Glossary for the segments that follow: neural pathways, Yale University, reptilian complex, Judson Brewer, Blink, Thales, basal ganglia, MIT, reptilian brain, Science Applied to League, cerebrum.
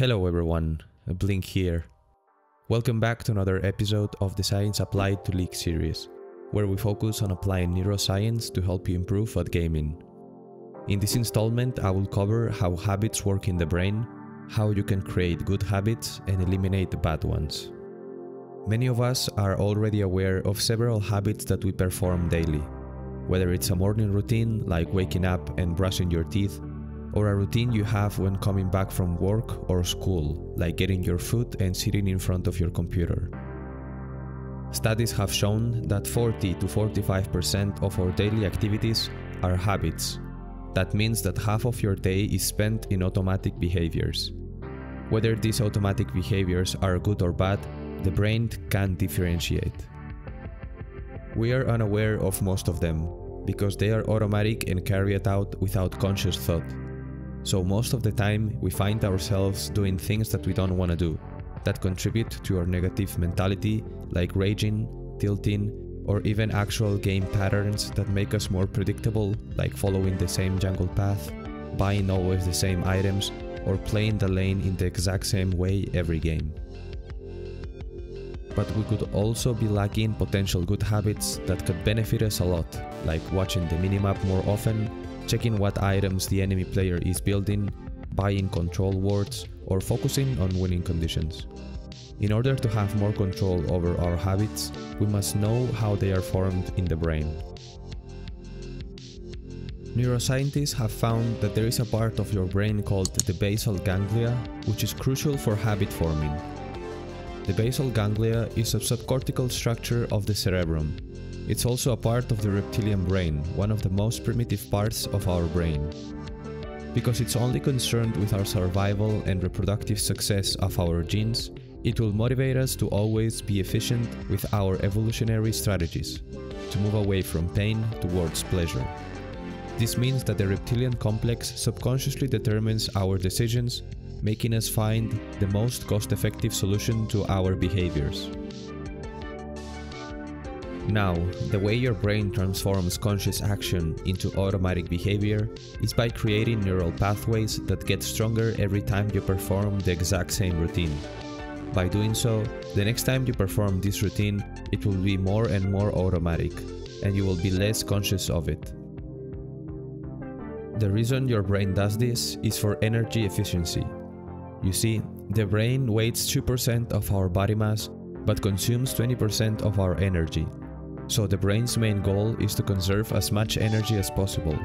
Hello everyone, Blink here. Welcome back to another episode of the Science Applied to League series, where we focus on applying neuroscience to help you improve at gaming. In this installment, I will cover how habits work in the brain, how you can create good habits and eliminate the bad ones. Many of us are already aware of several habits that we perform daily, whether it's a morning routine like waking up and brushing your teeth, or a routine you have when coming back from work or school, like getting your food and sitting in front of your computer. Studies have shown that 40 to 45% of our daily activities are habits. That means that half of your day is spent in automatic behaviors. Whether these automatic behaviors are good or bad, the brain can't differentiate. We are unaware of most of them, because they are automatic and carried out without conscious thought. So most of the time, we find ourselves doing things that we don't want to do, that contribute to our negative mentality, like raging, tilting, or even actual game patterns that make us more predictable, like following the same jungle path, buying always the same items, or playing the lane in the exact same way every game. But we could also be lacking potential good habits that could benefit us a lot, like watching the minimap more often, checking what items the enemy player is building, buying control wards, or focusing on winning conditions. In order to have more control over our habits, we must know how they are formed in the brain. Neuroscientists have found that there is a part of your brain called the basal ganglia, which is crucial for habit forming. The basal ganglia is a subcortical structure of the cerebrum. It's also a part of the reptilian brain, one of the most primitive parts of our brain. Because it's only concerned with our survival and reproductive success of our genes, it will motivate us to always be efficient with our evolutionary strategies, to move away from pain towards pleasure. This means that the reptilian complex subconsciously determines our decisions, making us find the most cost-effective solution to our behaviors. Now, the way your brain transforms conscious action into automatic behavior is by creating neural pathways that get stronger every time you perform the exact same routine. By doing so, the next time you perform this routine, it will be more and more automatic, and you will be less conscious of it. The reason your brain does this is for energy efficiency. You see, the brain weighs 2% of our body mass, but consumes 20% of our energy. So the brain's main goal is to conserve as much energy as possible.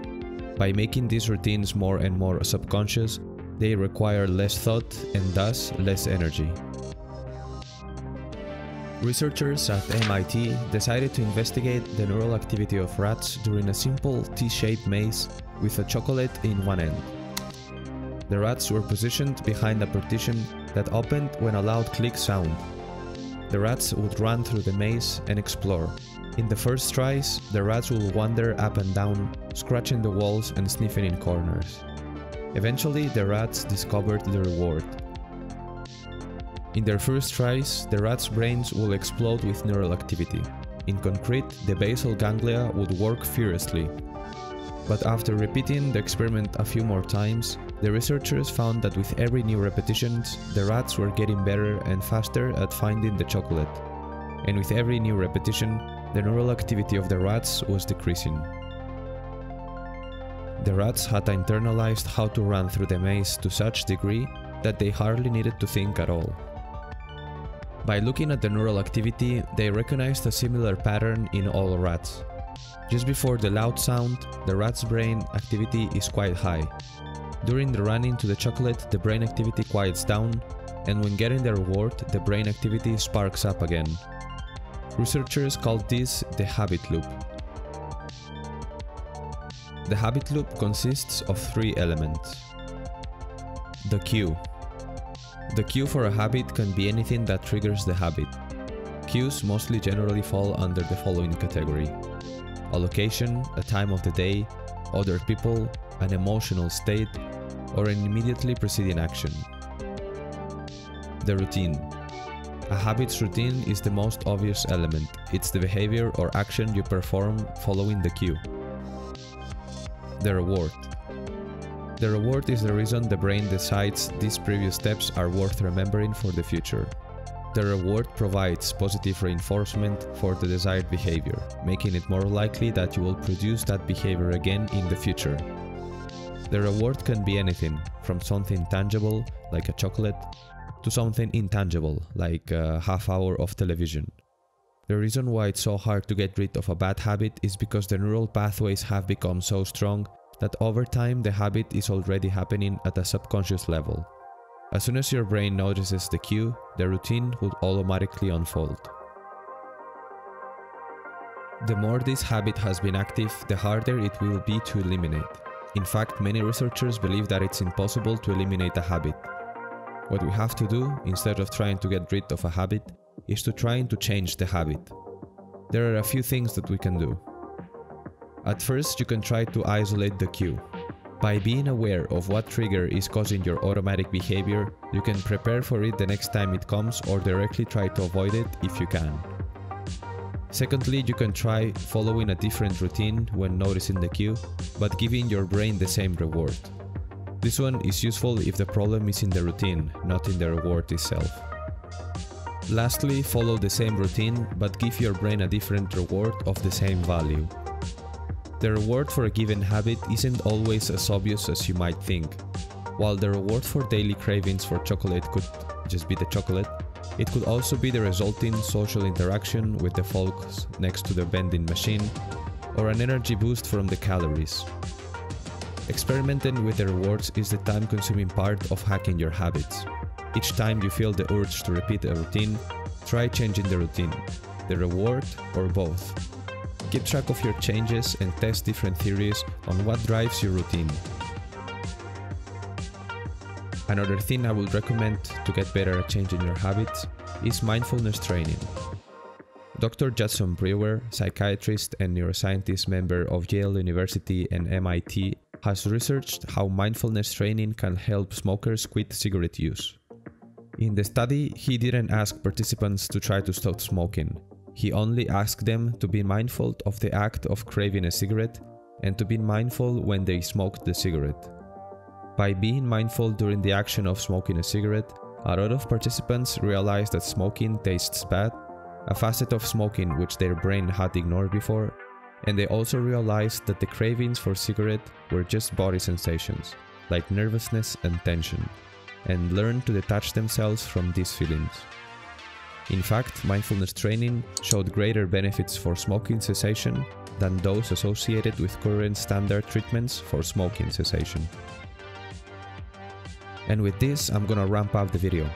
By making these routines more and more subconscious, they require less thought and thus less energy. Researchers at MIT decided to investigate the neural activity of rats during a simple T-shaped maze with a chocolate in one end. The rats were positioned behind a partition that opened when a loud click sound. The rats would run through the maze and explore. In the first tries, the rats would wander up and down, scratching the walls and sniffing in corners. Eventually, the rats discovered the reward. In their first tries, the rats' brains will explode with neural activity. In concrete, the basal ganglia would work furiously. But after repeating the experiment a few more times, the researchers found that with every new repetition, the rats were getting better and faster at finding the chocolate. And with every new repetition, the neural activity of the rats was decreasing. The rats had internalized how to run through the maze to such degree that they hardly needed to think at all. By looking at the neural activity, they recognized a similar pattern in all rats. Just before the loud sound, the rat's brain activity is quite high. During the running to the chocolate, the brain activity quiets down, and when getting the reward, the brain activity sparks up again. Researchers called this the habit loop. The habit loop consists of three elements. The cue. The cue for a habit can be anything that triggers the habit. Cues mostly generally fall under the following category: a location, a time of the day, other people, an emotional state, or an immediately preceding action. The routine. A habit's routine is the most obvious element. It's the behavior or action you perform following the cue. The reward. The reward is the reason the brain decides these previous steps are worth remembering for the future. The reward provides positive reinforcement for the desired behavior, making it more likely that you will produce that behavior again in the future. The reward can be anything, from something tangible, like a chocolate, to something intangible, like a half hour of television. The reason why it's so hard to get rid of a bad habit is because the neural pathways have become so strong that over time the habit is already happening at a subconscious level. As soon as your brain notices the cue, the routine would automatically unfold. The more this habit has been active, the harder it will be to eliminate. In fact, many researchers believe that it's impossible to eliminate a habit. What we have to do, instead of trying to get rid of a habit, is to try to change the habit. There are a few things that we can do. At first, you can try to isolate the cue. By being aware of what trigger is causing your automatic behavior, you can prepare for it the next time it comes or directly try to avoid it if you can. Secondly, you can try following a different routine when noticing the cue, but giving your brain the same reward. This one is useful if the problem is in the routine, not in the reward itself. Lastly, follow the same routine, but give your brain a different reward of the same value. The reward for a given habit isn't always as obvious as you might think. While the reward for daily cravings for chocolate could just be the chocolate, it could also be the resulting social interaction with the folks next to the vending machine, or an energy boost from the calories. Experimenting with the rewards is the time-consuming part of hacking your habits. Each time you feel the urge to repeat a routine, try changing the routine, the reward, or both. Keep track of your changes and test different theories on what drives your routine. Another thing I would recommend to get better at changing your habits is mindfulness training. Dr. Judson Brewer, psychiatrist and neuroscientist member of Yale University and MIT, has researched how mindfulness training can help smokers quit cigarette use. In the study, he didn't ask participants to try to stop smoking. He only asked them to be mindful of the act of craving a cigarette and to be mindful when they smoked the cigarette. By being mindful during the action of smoking a cigarette, a lot of participants realized that smoking tastes bad, a facet of smoking which their brain had ignored before, and they also realized that the cravings for cigarette were just body sensations, like nervousness and tension, and learned to detach themselves from these feelings. In fact, mindfulness training showed greater benefits for smoking cessation than those associated with current standard treatments for smoking cessation. And with this, I'm gonna wrap up the video.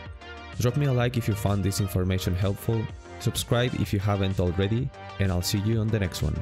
Drop me a like if you found this information helpful, subscribe if you haven't already, and I'll see you on the next one.